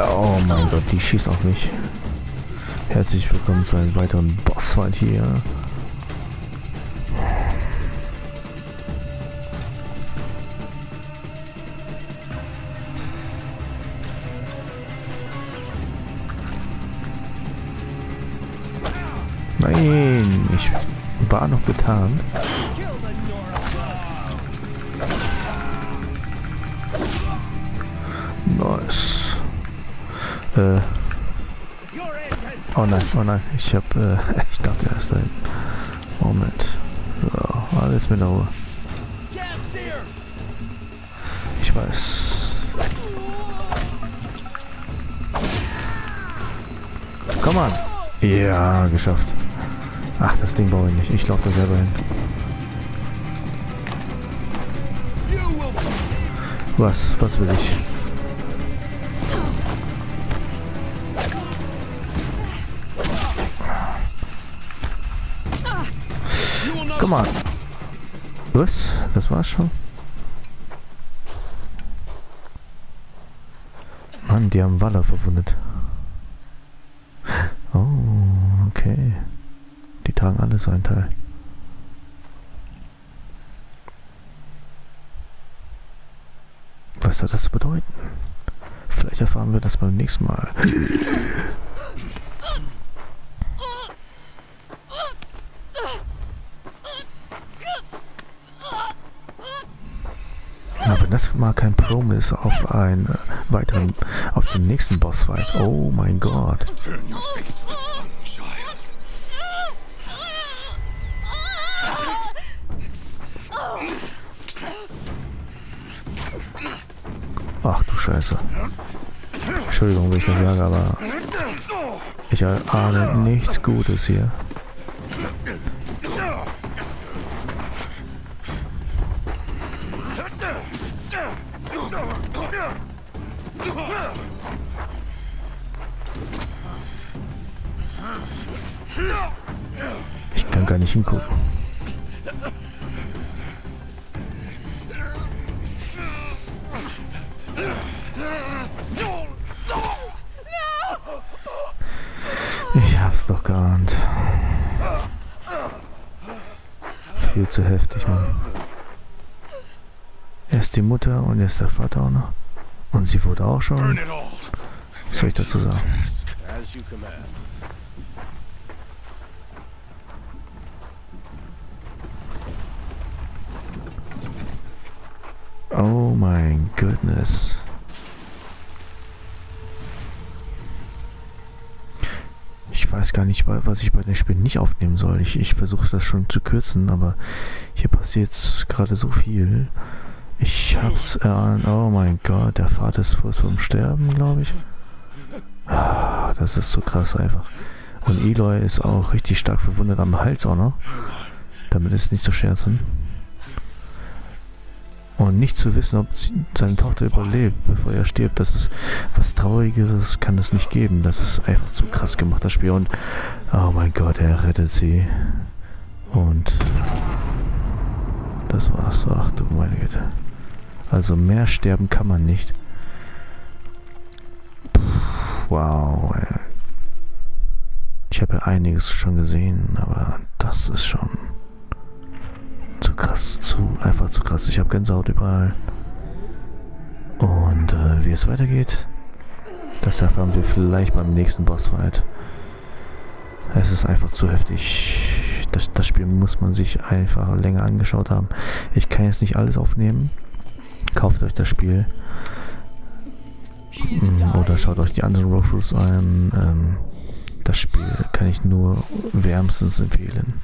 Oh mein Gott, die schießt auf mich. Herzlich willkommen zu einem weiteren Bossfight hier. Nein, ich war noch getarnt. Nice. Oh nein, ich hab, ich dachte erst ein Moment. So, alles mit der Ruhe. Ich weiß. Komm an! Ja, geschafft. Ach, das Ding brauche ich nicht. Ich laufe da selber hin. Was? Was will ich? Komm mal. Was? Das war's schon? Mann, die haben Waller verwundet. Oh, okay. Die tragen alle so einen Teil. Was soll das bedeuten? Vielleicht erfahren wir das beim nächsten Mal. Na, wenn das mal kein Promo ist auf einen weiteren, auf den nächsten Bossfight. Oh mein Gott. Ach du Scheiße. Entschuldigung, wenn ich das sage, aber ich ahne nichts Gutes hier. Ich kann gar nicht hingucken. Ich hab's doch geahnt. Viel zu heftig, Mann. Erst die Mutter und erst der Vater auch noch. Und sie wurde auch schon. Was soll ich dazu sagen? Oh mein Goodness. Ich weiß gar nicht, was ich bei den Spielen nicht aufnehmen soll. Ich versuche das schon zu kürzen, aber hier passiert gerade so viel. Ich hab's erahnt. Oh mein Gott, der Vater ist kurz vorm Sterben, glaube ich. Ah, das ist so krass einfach. Und Eloy ist auch richtig stark verwundet am Hals auch noch. Damit ist nicht zu scherzen. Und nicht zu wissen, ob seine Tochter überlebt, bevor er stirbt, das ist was Traurigeres, kann es nicht geben. Das ist einfach zu krass gemacht, das Spiel. Und oh mein Gott, er rettet sie. Und das war's. Ach du meine Güte. Also mehr sterben kann man nicht. Wow. Ich habe ja einiges schon gesehen, aber das ist schon zu krass, einfach zu krass. Ich habe Gänsehaut überall. Und wie es weitergeht, das erfahren wir vielleicht beim nächsten Bossfight. Es ist einfach zu heftig. Das Spiel muss man sich einfach länger angeschaut haben. Ich kann jetzt nicht alles aufnehmen. Kauft euch das Spiel. Oder schaut euch die anderen Roadrules an. Das Spiel kann ich nur wärmstens empfehlen.